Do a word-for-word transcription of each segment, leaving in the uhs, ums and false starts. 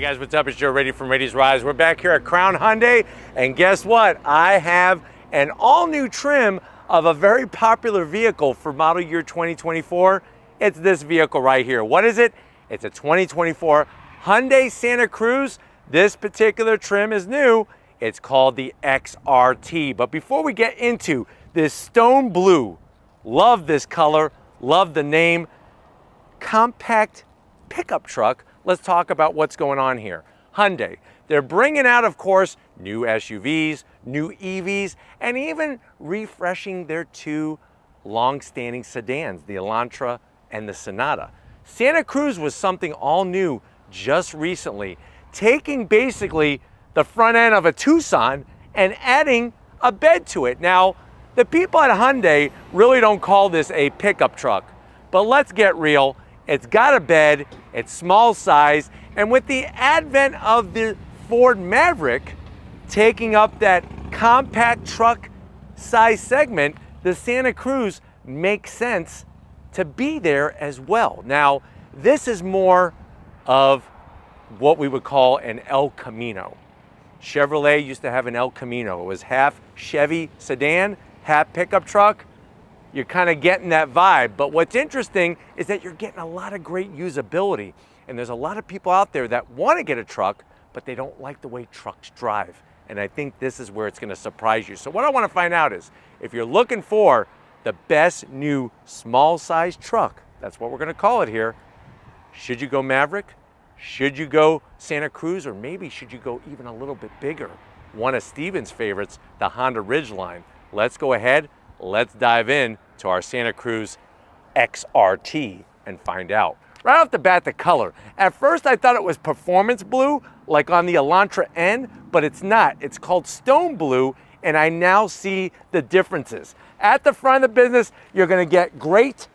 Hey guys, what's up? It's Joe Raiti from Raiti's Rides. We're back here at Crown Hyundai, and guess what? I have an all-new trim of a very popular vehicle for model year twenty twenty-four. It's this vehicle right here. What is it? It's a twenty twenty-four Hyundai Santa Cruz. This particular trim is new. It's called the X R T. But before we get into this stone blue, love this color, love the name, compact pickup truck, let's talk about what's going on here. Hyundai, they're bringing out, of course, new S U Vs, new E Vs, and even refreshing their two long-standing sedans, the Elantra and the Sonata. Santa Cruz was something all new just recently, taking basically the front end of a Tucson and adding a bed to it. Now, the people at Hyundai really don't call this a pickup truck, but let's get real. It's got a bed, it's small size, and with the advent of the Ford Maverick taking up that compact truck size segment, the Santa Cruz makes sense to be there as well. Now, this is more of what we would call an El Camino. Chevrolet used to have an El Camino. It was half Chevy sedan, half pickup truck. You're kind of getting that vibe, but what's interesting is that you're getting a lot of great usability, and there's a lot of people out there that want to get a truck, but they don't like the way trucks drive, and I think this is where it's going to surprise you. So what I want to find out is, if you're looking for the best new small size truck, that's what we're going to call it here, should you go Maverick? Should you go Santa Cruz? Or maybe should you go even a little bit bigger? One of Stephen's favorites, the Honda Ridgeline. Let's go ahead, let's dive in to our Santa Cruz X R T and find out. Right off the bat, the color. At first I thought it was performance blue, like on the Elantra N, but it's not. It's called stone blue, and I now see the differences. At the front of the business, you're gonna get great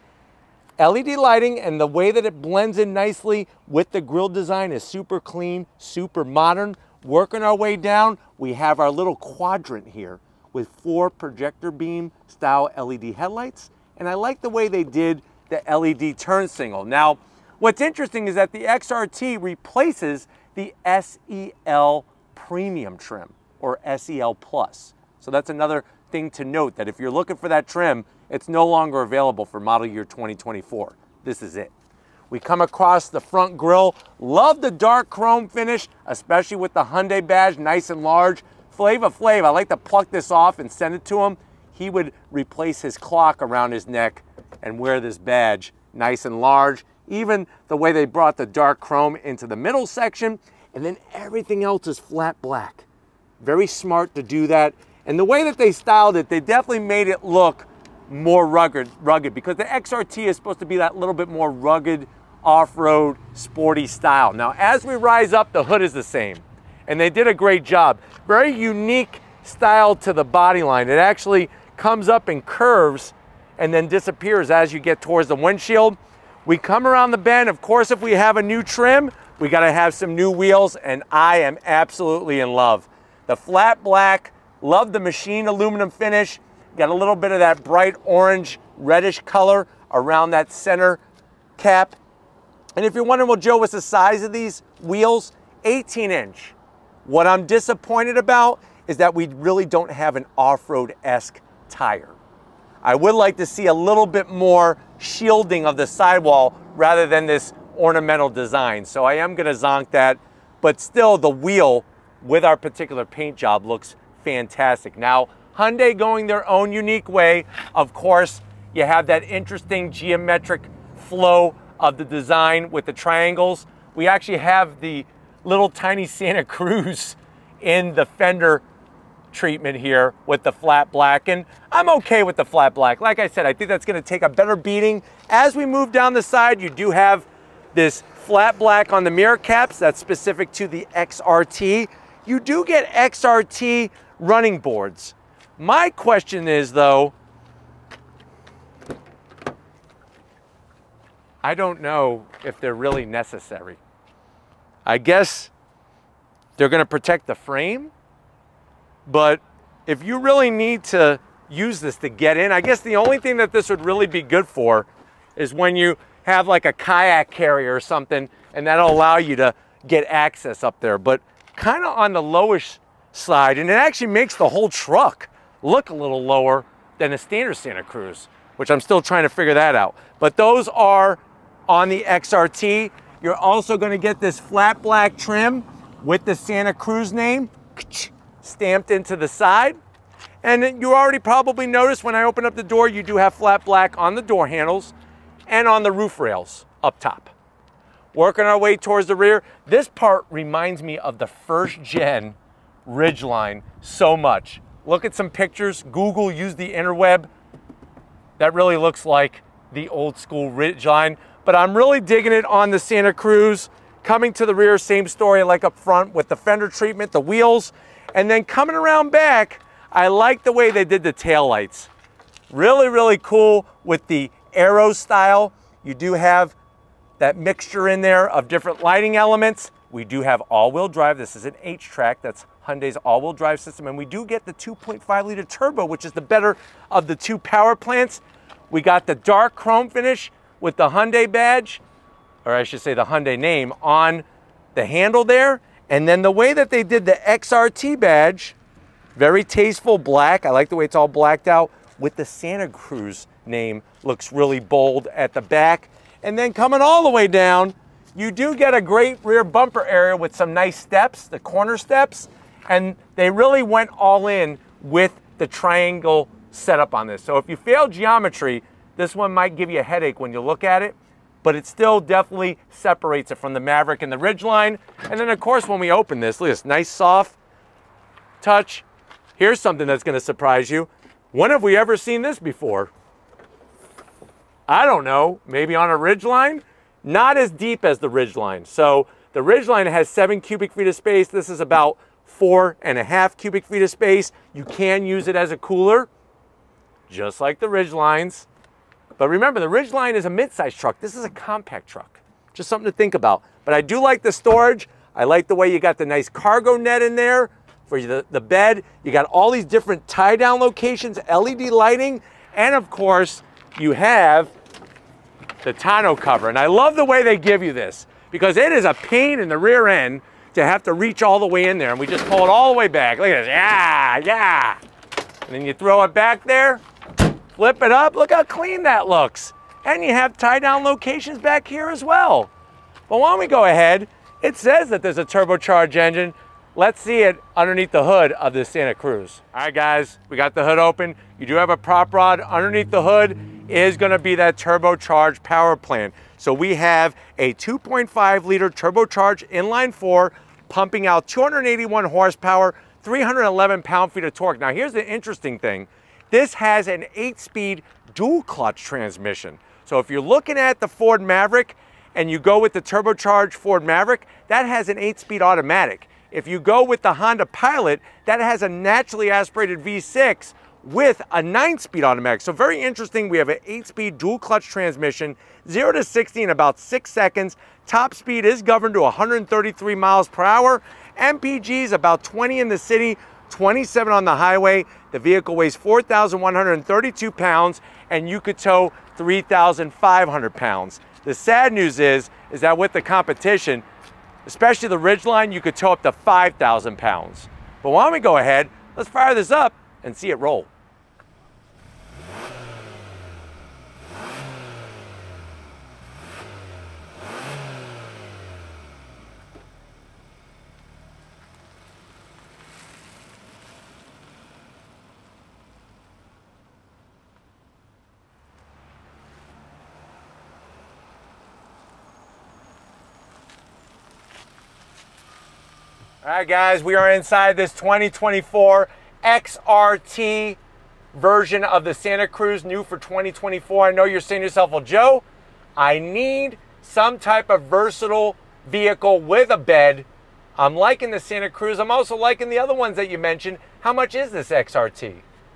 L E D lighting, and the way that it blends in nicely with the grille design is super clean, super modern. Working our way down, we have our little quadrant here with four projector beam style L E D headlights, and I like the way they did the L E D turn signal. Now, what's interesting is that the X R T replaces the S E L Premium trim, or S E L Plus. So that's another thing to note, that if you're looking for that trim, it's no longer available for model year twenty twenty-four. This is it. We come across the front grille. Love the dark chrome finish, especially with the Hyundai badge, nice and large. Flava Flav, I like to pluck this off and send it to him. He would replace his clock around his neck and wear this badge, nice and large. Even the way they brought the dark chrome into the middle section, and then everything else is flat black. Very smart to do that. And the way that they styled it, they definitely made it look more rugged, rugged, because the X R T is supposed to be that little bit more rugged, off-road, sporty style. Now, as we rise up, the hood is the same, and they did a great job. Very unique style to the body line. It actually comes up and curves and then disappears as you get towards the windshield. We come around the bend. Of course, if we have a new trim, we gotta have some new wheels, and I am absolutely in love. The flat black, love the machined aluminum finish. Got a little bit of that bright orange, reddish color around that center cap. And if you're wondering, well, Joe, what's the size of these wheels? eighteen inch. What I'm disappointed about is that we really don't have an off-road-esque tire. I would like to see a little bit more shielding of the sidewall rather than this ornamental design. So I am gonna zonk that, but still the wheel with our particular paint job looks fantastic. Now, Hyundai going their own unique way. Of course, you have that interesting geometric flow of the design with the triangles. We actually have the little tiny Santa Cruz in the fender treatment here with the flat black, and I'm okay with the flat black. Like I said, I think that's gonna take a better beating. As we move down the side, you do have this flat black on the mirror caps. That's specific to the X R T. You do get X R T running boards. My question is, though, I don't know if they're really necessary. I guess they're going to protect the frame, but if you really need to use this to get in, I guess the only thing that this would really be good for is when you have like a kayak carrier or something, and that'll allow you to get access up there, but kind of on the lowish side, and it actually makes the whole truck look a little lower than a standard Santa Cruz, which I'm still trying to figure that out. But those are on the X R T. You're also going to get this flat black trim with the Santa Cruz name stamped into the side. And you already probably noticed when I open up the door, you do have flat black on the door handles and on the roof rails up top. Working our way towards the rear, this part reminds me of the first gen Ridgeline so much. Look at some pictures, Google, use the interweb. That really looks like the old school Ridgeline, but I'm really digging it on the Santa Cruz. Coming to the rear, same story like up front with the fender treatment, the wheels, and then coming around back, I like the way they did the taillights. Really, really cool with the arrow style. You do have that mixture in there of different lighting elements. We do have all-wheel drive. This is an H track. That's Hyundai's all-wheel drive system, and we do get the two point five liter turbo, which is the better of the two power plants. We got the dark chrome finish with the Hyundai badge, or I should say the Hyundai name, on the handle there. And then the way that they did the X R T badge, very tasteful black. I like the way it's all blacked out with the Santa Cruz name. Looks really bold at the back. And then coming all the way down, you do get a great rear bumper area with some nice steps, the corner steps. And they really went all in with the triangle setup on this. So if you fail geometry, this one might give you a headache when you look at it, but it still definitely separates it from the Maverick and the Ridgeline. And then of course, when we open this, look at this nice soft touch. Here's something that's gonna surprise you. When have we ever seen this before? I don't know, maybe on a Ridgeline? Not as deep as the Ridgeline. So the Ridgeline has seven cubic feet of space. This is about four and a half cubic feet of space. You can use it as a cooler, just like the Ridgelines. But remember, the Ridgeline is a mid-size truck. This is a compact truck. Just something to think about. But I do like the storage. I like the way you got the nice cargo net in there for the, the bed. You got all these different tie-down locations, L E D lighting, and of course, you have the tonneau cover. And I love the way they give you this because it is a pain in the rear end to have to reach all the way in there. And we just pull it all the way back. Look at this, yeah, yeah. And then you throw it back there. Flip it up, look how clean that looks. And you have tie-down locations back here as well. But why don't we go ahead, it says that there's a turbocharged engine. Let's see it underneath the hood of this Santa Cruz. All right guys, we got the hood open. You do have a prop rod. Underneath the hood is gonna be that turbocharged power plant. So we have a two point five liter turbocharged inline four pumping out two hundred eighty-one horsepower, three hundred eleven pound-feet of torque. Now here's the interesting thing. This has an eight-speed dual-clutch transmission. So if you're looking at the Ford Maverick and you go with the turbocharged Ford Maverick, that has an eight-speed automatic. If you go with the Honda Pilot, that has a naturally aspirated V six with a nine-speed automatic. So very interesting, we have an eight-speed dual-clutch transmission, zero to sixty in about six seconds. Top speed is governed to one hundred thirty-three miles per hour. M P G is about twenty in the city, twenty-seven on the highway. The vehicle weighs four thousand one hundred thirty-two pounds and you could tow three thousand five hundred pounds. The sad news is, is that with the competition, especially the Ridgeline, you could tow up to five thousand pounds. But why don't we go ahead, let's fire this up and see it roll. All right, guys, we are inside this twenty twenty-four X R T version of the Santa Cruz, new for twenty twenty-four. I know you're saying to yourself, well, Joe, I need some type of versatile vehicle with a bed. I'm liking the Santa Cruz. I'm also liking the other ones that you mentioned. How much is this X R T?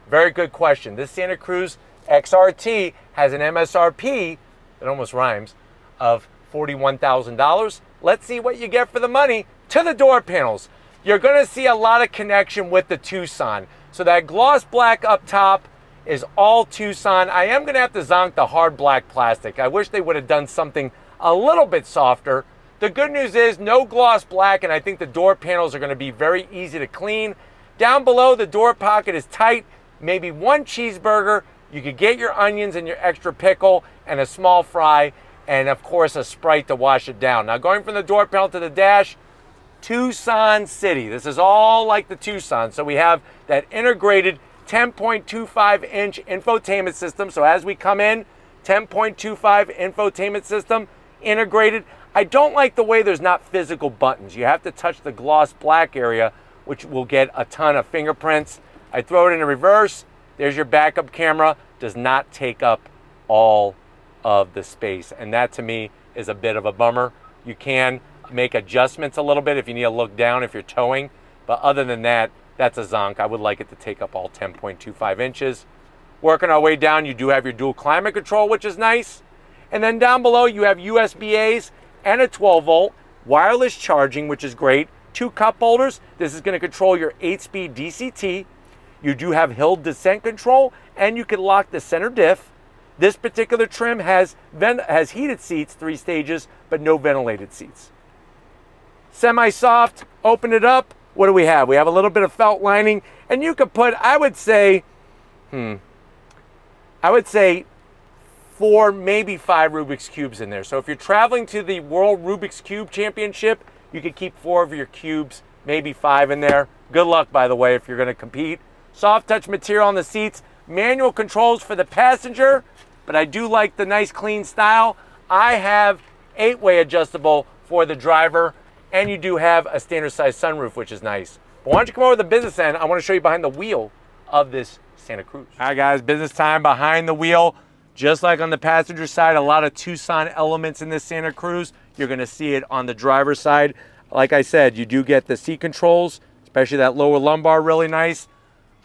Very good question. This Santa Cruz X R T has an M S R P, that almost rhymes, of forty-one thousand dollars. Let's see what you get for the money. To the door panels, you're gonna see a lot of connection with the Tucson. So that gloss black up top is all Tucson. I am gonna have to zonk the hard black plastic. I wish they would have done something a little bit softer The good news is no gloss black, and I think the door panels are going to be very easy to clean. Down below, the door pocket is tight, maybe one cheeseburger. You could get your onions and your extra pickle and a small fry, and of course a Sprite to wash it down. Now going from the door panel to the dash, Tucson City. This is all like the Tucson. So we have that integrated ten point two five inch infotainment system. So as we come in, ten point two five infotainment system, integrated. I don't like the way there's not physical buttons. You have to touch the gloss black area, which will get a ton of fingerprints. I throw it in reverse. There's your backup camera. Does not take up all of the space. And that to me is a bit of a bummer. You can make adjustments a little bit if you need to look down if you're towing. But other than that, that's a zonk. I would like it to take up all ten point two five inches. Working our way down, you do have your dual climate control, which is nice. And then down below, you have U S B As and a twelve volt wireless charging, which is great. Two cup holders. This is going to control your eight speed D C T. You do have hill descent control, and you can lock the center diff. This particular trim has, has heated seats, three stages, but no ventilated seats. Semi-soft, open it up. What do we have? We have a little bit of felt lining, and you could put, I would say, hmm, I would say four, maybe five Rubik's Cubes in there. So if you're traveling to the World Rubik's Cube Championship, you could keep four of your cubes, maybe five in there. Good luck, by the way, if you're going to compete. Soft touch material on the seats, manual controls for the passenger, but I do like the nice clean style. I have eight way adjustable for the driver, and you do have a standard size sunroof, which is nice. But why don't you come over to the business end? I want to show you behind the wheel of this Santa Cruz. All right, guys, business time behind the wheel. Just like on the passenger side, a lot of Tucson elements in this Santa Cruz. You're going to see it on the driver's side. Like I said, you do get the seat controls, especially that lower lumbar, really nice.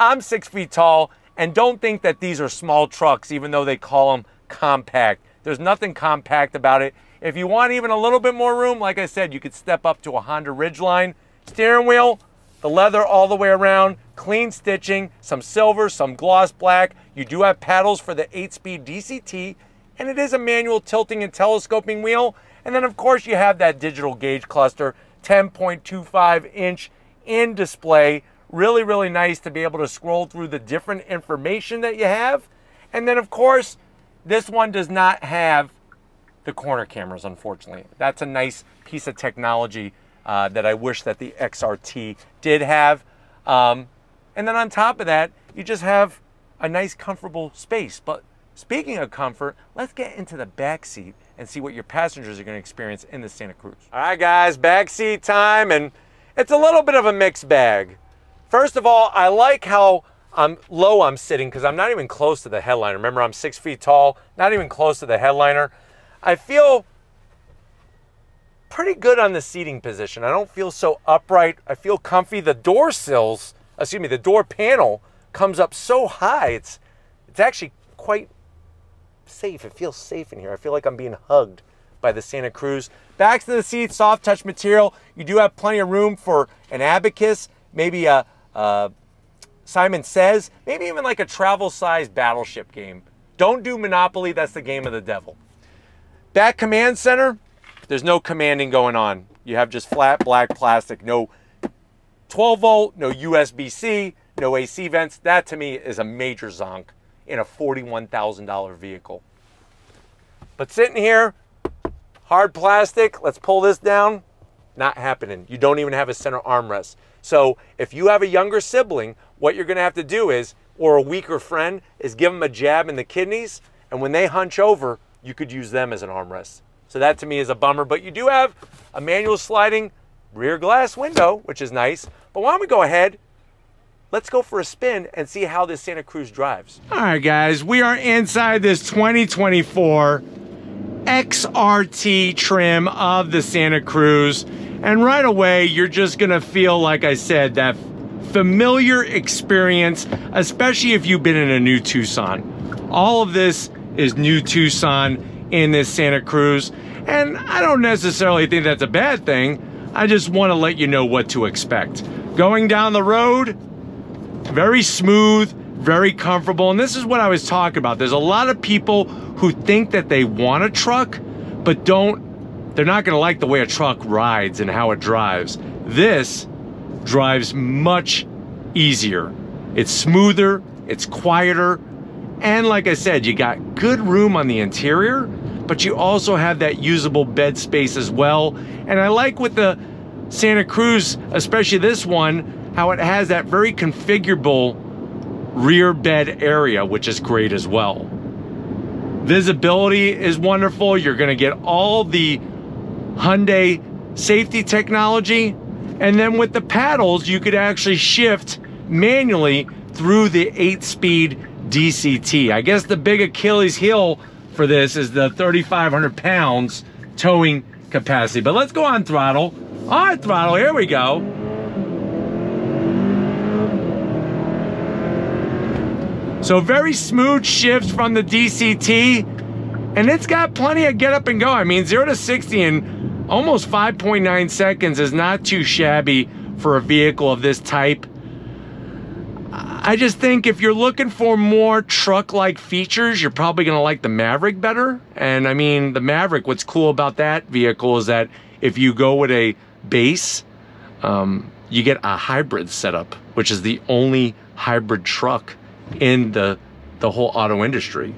I'm six feet tall, and don't think that these are small trucks, even though they call them compact. There's nothing compact about it. If you want even a little bit more room, like I said, you could step up to a Honda Ridgeline. Steering wheel, the leather all the way around, clean stitching, some silver, some gloss black. You do have paddles for the eight speed D C T, and it is a manual tilting and telescoping wheel. And then, of course, you have that digital gauge cluster, ten point two five inch in display. Really, really nice to be able to scroll through the different information that you have. And then, of course, this one does not have the corner cameras, unfortunately. That's a nice piece of technology uh, that I wish that the X R T did have. Um, and then on top of that, you just have a nice, comfortable space. But speaking of comfort, let's get into the back seat and see what your passengers are going to experience in the Santa Cruz. All right, guys, back seat time, and it's a little bit of a mixed bag. First of all, I like how I'm low I'm sitting because I'm not even close to the headliner. Remember, I'm six feet tall, not even close to the headliner. I feel pretty good on the seating position. I don't feel so upright. I feel comfy. The door sills, excuse me, the door panel comes up so high. It's, it's actually quite safe. It feels safe in here. I feel like I'm being hugged by the Santa Cruz. Backs to the seats, soft touch material. You do have plenty of room for an abacus, maybe a, a Simon Says, maybe even like a travel-sized battleship game. Don't do Monopoly. That's the game of the devil. Back command center, there's no commanding going on. You have just flat black plastic, no twelve volt, no U S B C, no A C vents. That to me is a major zonk in a forty-one thousand dollar vehicle. But sitting here, hard plastic, let's pull this down, not happening. You don't even have a center armrest. So if you have a younger sibling, what you're gonna have to do is, or a weaker friend, is give them a jab in the kidneys, and when they hunch over, you could use them as an armrest. So that to me is a bummer, but you do have a manual sliding rear glass window, which is nice. But why don't we go ahead, let's go for a spin and see how this Santa Cruz drives. All right, guys, we are inside this twenty twenty-four X R T trim of the Santa Cruz. And right away, you're just gonna feel, like I said, that familiar experience, especially if you've been in a new Tucson. All of this is new Tucson in this Santa Cruz, and I don't necessarily think that's a bad thing. I just want to let you know what to expect. Going down the road, very smooth, very comfortable, and this is what I was talking about. There's a lot of people who think that they want a truck but don't They're not gonna like the way a truck rides and how it drives. This drives much easier. It's smoother, it's quieter, and like I said, you got good room on the interior, but you also have that usable bed space as well. And I like with the Santa Cruz, especially this one, how it has that very configurable rear bed area, which is great as well. Visibility is wonderful. You're gonna get all the Hyundai safety technology. And then with the paddles, you could actually shift manually through the eight-speed D C T. I guess the big Achilles heel for this is the thirty-five hundred pounds towing capacity. But let's go on throttle. On throttle, here we go. So very smooth shifts from the D C T, and it's got plenty of get up and go. I mean, zero to sixty in almost five point nine seconds is not too shabby for a vehicle of this type. I just think if you're looking for more truck-like features, you're probably gonna like the Maverick better. And I mean, the Maverick, what's cool about that vehicle is that if you go with a base, um, you get a hybrid setup, which is the only hybrid truck in the the whole auto industry.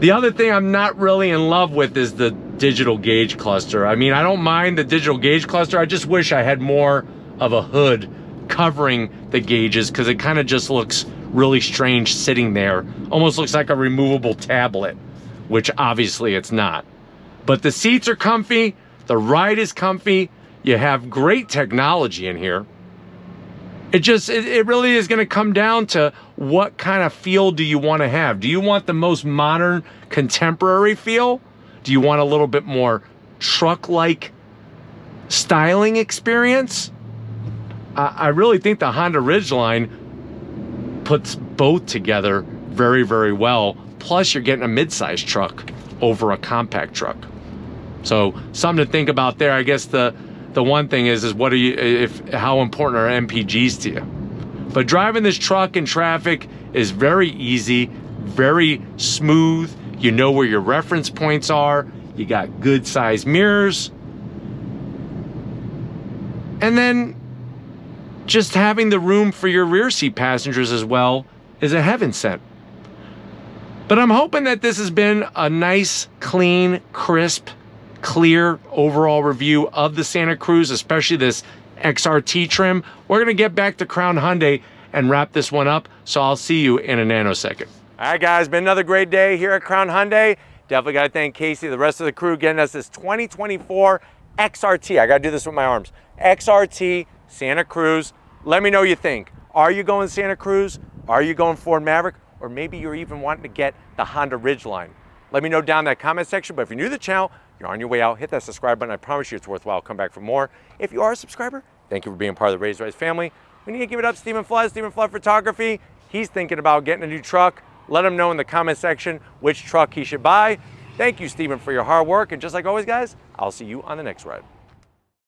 The other thing I'm not really in love with is the digital gauge cluster. I mean, I don't mind the digital gauge cluster. I just wish I had more of a hood covering the gauges, because it kind of just looks really strange sitting there. Almost looks like a removable tablet, which obviously it's not. But the seats are comfy, the ride is comfy, you have great technology in here. It just, it, it really is gonna come down to what kind of feel do you wanna have? Do you want the most modern, contemporary feel? Do you want a little bit more truck-like styling experience? Uh, I really think the Honda Ridgeline puts both together very, very well. Plus, you're getting a mid-size truck over a compact truck. So something to think about there. I guess the The one thing is, is what are you, if, how important are M P Gs to you? But driving this truck in traffic is very easy, very smooth. You know where your reference points are. You got good size mirrors. And then just having the room for your rear seat passengers as well is a heaven sent. But I'm hoping that this has been a nice, clean, crisp, clear overall review of the Santa Cruz, especially this X R T trim. We're gonna get back to Crown Hyundai and wrap this one up, so I'll see you in a nanosecond. All right guys, been another great day here at Crown Hyundai. Definitely gotta thank Casey, the rest of the crew, getting us this twenty twenty-four X R T. I gotta do this with my arms. X R T Santa Cruz. Let me know what you think. Are you going Santa Cruz? Are you going Ford Maverick? Or maybe you're even wanting to get the Honda Ridgeline. Let me know down in that comment section. But if you're new to the channel, you're on your way out, hit that subscribe button. I promise you it's worthwhile. Come back for more. If you are a subscriber, thank you for being part of the Raiti's Rides family. We need to give it up to Stephen Flood, Stephen Flood Photography. He's thinking about getting a new truck. Let him know in the comment section which truck he should buy. Thank you, Stephen, for your hard work. And just like always, guys, I'll see you on the next ride.